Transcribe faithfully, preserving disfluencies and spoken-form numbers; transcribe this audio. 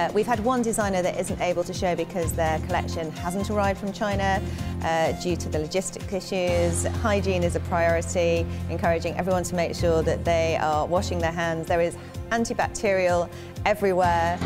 Uh, we've had one designer that isn't able to show because their collection hasn't arrived from China uh, due to the logistic issues. Hygiene is a priority, encouraging everyone to make sure that they are washing their hands. There is antibacterial everywhere.